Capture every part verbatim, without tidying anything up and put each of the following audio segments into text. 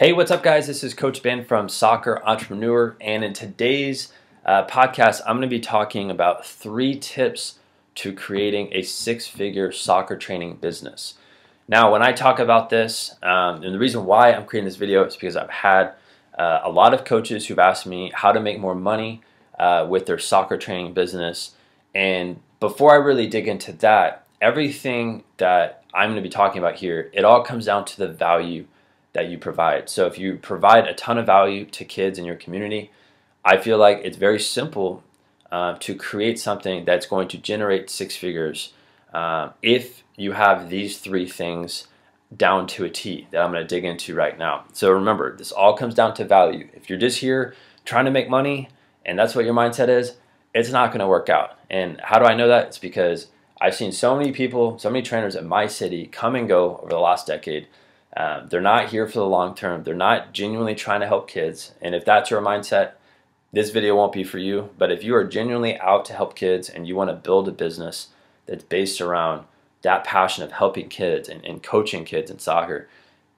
Hey, what's up, guys? This is Coach Ben from Soccer Entrepreneur, and in today's uh, podcast, I'm going to be talking about three tips to creating a six-figure soccer training business. Now, when I talk about this, um, and the reason why I'm creating this video is because I've had uh, a lot of coaches who've asked me how to make more money uh, with their soccer training business, and before I really dig into that, everything that I'm going to be talking about here, it all comes down to the value that you provide. So if you provide a ton of value to kids in your community, I feel like it's very simple uh, to create something that's going to generate six figures uh, if you have these three things down to a T that I'm going to dig into right now. So remember, this all comes down to value. If you're just here trying to make money and that's what your mindset is, it's not going to work out. And how do I know that? It's because I've seen so many people, so many trainers in my city come and go over the last decade. Um, they're not here for the long term. They're not genuinely trying to help kids. And if that's your mindset, this video won't be for you. But if you are genuinely out to help kids and you want to build a business that's based around that passion of helping kids and, and coaching kids in soccer,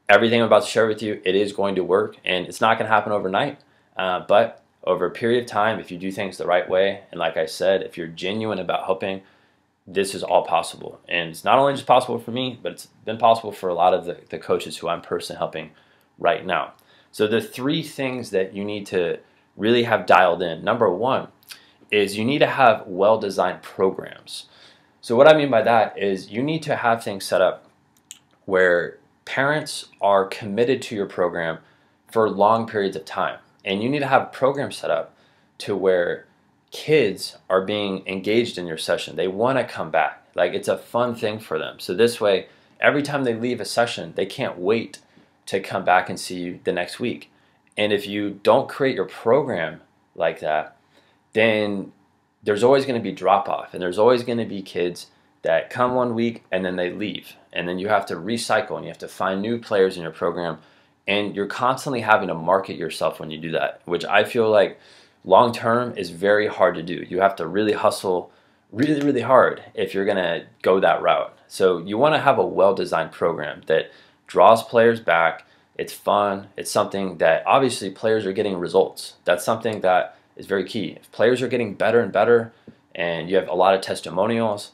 everything I'm about to share with you, it is going to work. And it's not going to happen overnight. Uh, but over a period of time, if you do things the right way, and like I said, if you're genuine about helping, this is all possible. And it's not only just possible for me, but it's been possible for a lot of the, the coaches who I'm personally helping right now. So the three things that you need to really have dialed in. Number one is you need to have well-designed programs. So what I mean by that is you need to have things set up where parents are committed to your program for long periods of time. And you need to have programs set up to where kids are being engaged in your session. They want to come back. Like, it's a fun thing for them. So this way, every time they leave a session, they can't wait to come back and see you the next week. And if you don't create your program like that, then there's always going to be drop off, and there's always going to be kids that come one week and then they leave, and then you have to recycle and you have to find new players in your program, and you're constantly having to market yourself when you do that, which I feel like long term is very hard to do. You have to really hustle really, really hard if you're going to go that route. So you want to have a well-designed program that draws players back. It's fun. It's something that obviously players are getting results. That's something that is very key. If players are getting better and better and you have a lot of testimonials,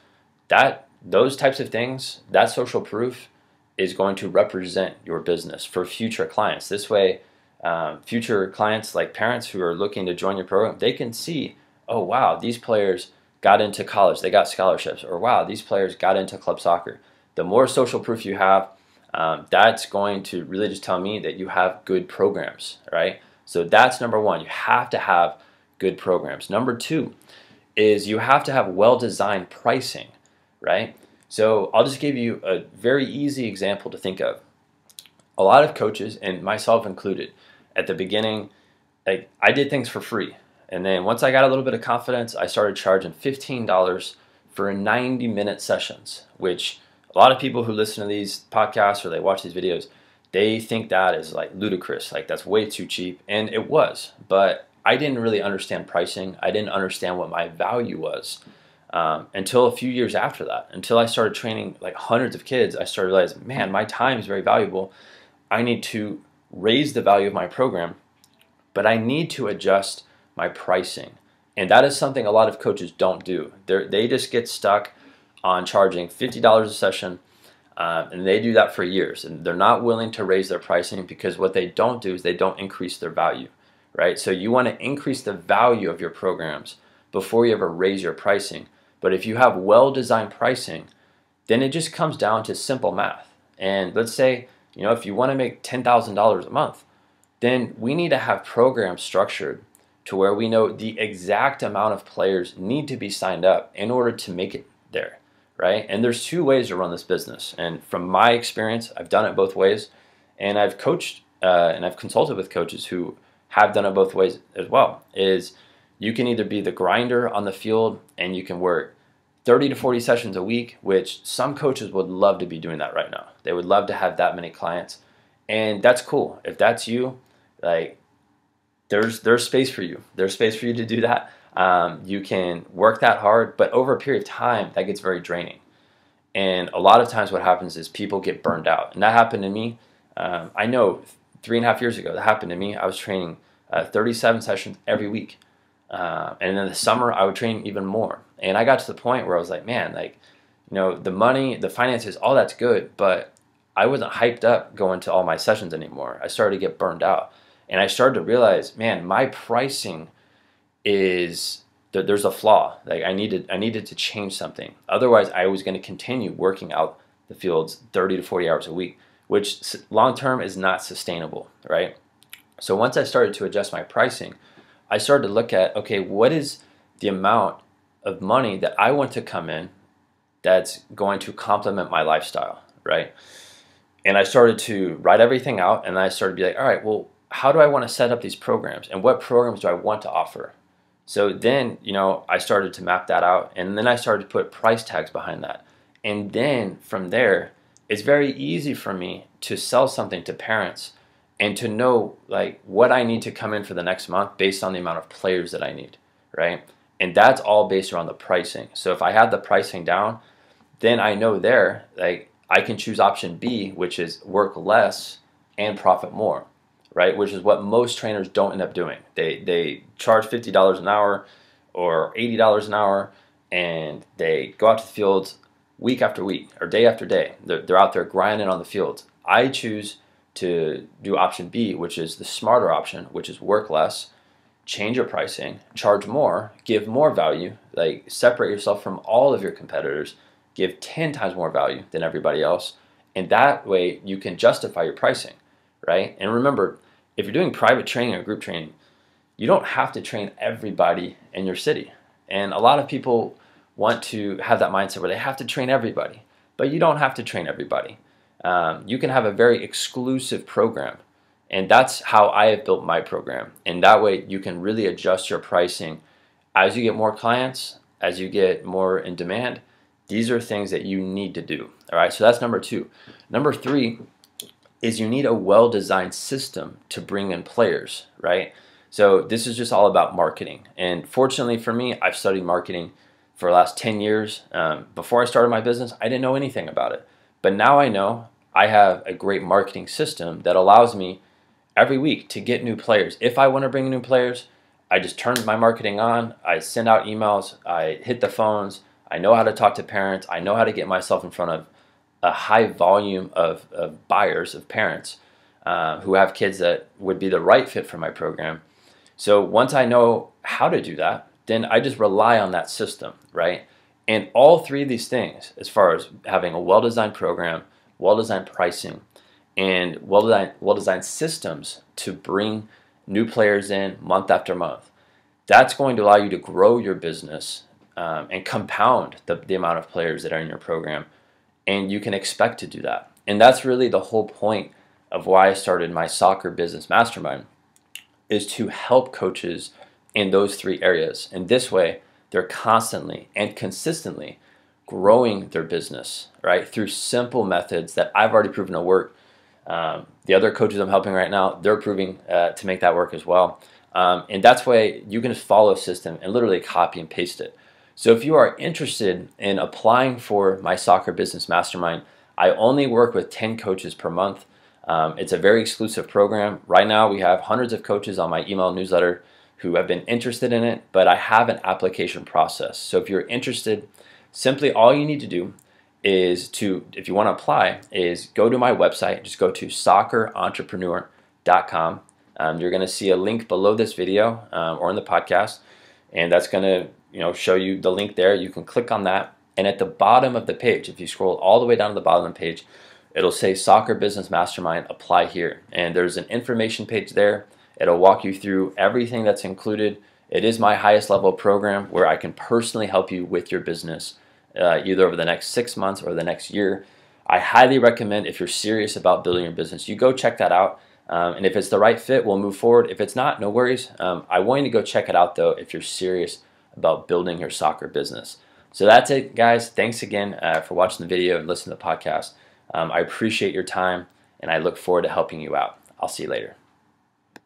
that those types of things, that social proof is going to represent your business for future clients. This way, Um, future clients, like parents who are looking to join your program, they can see, oh wow, these players got into college, they got scholarships, or wow, these players got into club soccer. The more social proof you have, um, that's going to really just tell me that you have good programs, right? So that's number one. You have to have good programs. Number two is you have to have well-designed pricing, right? So I'll just give you a very easy example to think of. A lot of coaches, and myself included, at the beginning, like, I did things for free. And then once I got a little bit of confidence, I started charging fifteen dollars for ninety minute sessions, which a lot of people who listen to these podcasts or they watch these videos, they think that is like ludicrous, like that's way too cheap. And it was, but I didn't really understand pricing. I didn't understand what my value was um, until a few years after that, until I started training like hundreds of kids. I started realizing, man, my time is very valuable. I need to raise the value of my program, but I need to adjust my pricing. And that is something a lot of coaches don't do. They're, they just get stuck on charging fifty dollars a session, uh, and they do that for years. And they're not willing to raise their pricing because what they don't do is they don't increase their value, right? So you want to increase the value of your programs before you ever raise your pricing. But if you have well-designed pricing, then it just comes down to simple math. And let's say, you know, if you want to make ten thousand dollars a month, then we need to have programs structured to where we know the exact amount of players need to be signed up in order to make it there, right? And there's two ways to run this business. And from my experience, I've done it both ways. And I've coached uh, and I've consulted with coaches who have done it both ways as well. Is you can either be the grinder on the field and you can work thirty to forty sessions a week, which some coaches would love to be doing that right now. They would love to have that many clients, and that's cool. If that's you, like, there's there's space for you. There's space for you to do that. Um, you can work that hard, but over a period of time, that gets very draining. And a lot of times what happens is people get burned out, and that happened to me. Um, I know three and a half years ago, that happened to me. I was training uh, thirty-seven sessions every week. Uh, and in the summer, I would train even more. And I got to the point where I was like, man, like, you know, the money, the finances, all that's good, but I wasn't hyped up going to all my sessions anymore. I started to get burned out. And I started to realize, man, my pricing is, th there's a flaw. Like I needed, I needed to change something. Otherwise, I was going to continue working out the fields thirty to forty hours a week, which long-term is not sustainable, right? So once I started to adjust my pricing, I started to look at, okay, what is the amount of money that I want to come in that's going to complement my lifestyle, right? And I started to write everything out, and I started to be like, all right, well, how do I want to set up these programs, and what programs do I want to offer? So then, you know, I started to map that out, and then I started to put price tags behind that. And then from there, it's very easy for me to sell something to parents and to know like what I need to come in for the next month based on the amount of players that I need, right? And that's all based around the pricing. So if I have the pricing down, then I know there, like I can choose option B, which is work less and profit more, right? Which is what most trainers don't end up doing. They, they charge fifty dollars an hour or eighty dollars an hour, and they go out to the fields week after week or day after day. They're, they're out there grinding on the fields. I choose to do option B, which is the smarter option, which is work less, change your pricing, charge more, give more value, like separate yourself from all of your competitors, give ten times more value than everybody else. And that way you can justify your pricing, right? And remember, if you're doing private training or group training, you don't have to train everybody in your city. And a lot of people want to have that mindset where they have to train everybody, but you don't have to train everybody. Um, you can have a very exclusive program, and that's how I have built my program. And that way you can really adjust your pricing as you get more clients, as you get more in demand. These are things that you need to do. All right, so that's number two. Number three is you need a well-designed system to bring in players, right? So this is just all about marketing. And fortunately for me, I've studied marketing for the last ten years. Um, before I started my business, I didn't know anything about it. But now I know I have a great marketing system that allows me every week to get new players. If I want to bring new players, I just turn my marketing on. I send out emails. I hit the phones. I know how to talk to parents. I know how to get myself in front of a high volume of, of buyers, of parents uh, who have kids that would be the right fit for my program. So once I know how to do that, then I just rely on that system, right? And all three of these things, as far as having a well-designed program, well-designed pricing, and well-designed well-designed systems to bring new players in month after month, that's going to allow you to grow your business um, and compound the, the amount of players that are in your program. And you can expect to do that. And that's really the whole point of why I started my Soccer Business Mastermind, is to help coaches in those three areas. And this way, they're constantly and consistently growing their business, right? Through simple methods that I've already proven to work. Um, the other coaches I'm helping right now, they're proving uh, to make that work as well. Um, and that's why you can just follow a system and literally copy and paste it. So if you are interested in applying for my Soccer Business Mastermind, I only work with ten coaches per month. Um, it's a very exclusive program. Right now we have hundreds of coaches on my email newsletter who have been interested in it, but I have an application process. So if you're interested, simply all you need to do is to, if you want to apply, is go to my website. Just go to soccer entrepreneur dot com. Um, you're going to see a link below this video um, or in the podcast, and that's going to you know show you the link there. You can click on that, and at the bottom of the page, if you scroll all the way down to the bottom of the page, it'll say Soccer Business Mastermind, apply here. And there's an information page there. It'll walk you through everything that's included. It is my highest level program where I can personally help you with your business, uh, either over the next six months or the next year. I highly recommend, if you're serious about building your business, you go check that out. Um, and if it's the right fit, we'll move forward. If it's not, no worries. Um, I want you to go check it out though if you're serious about building your soccer business. So that's it, guys. Thanks again uh, for watching the video and listening to the podcast. Um, I appreciate your time, and I look forward to helping you out. I'll see you later.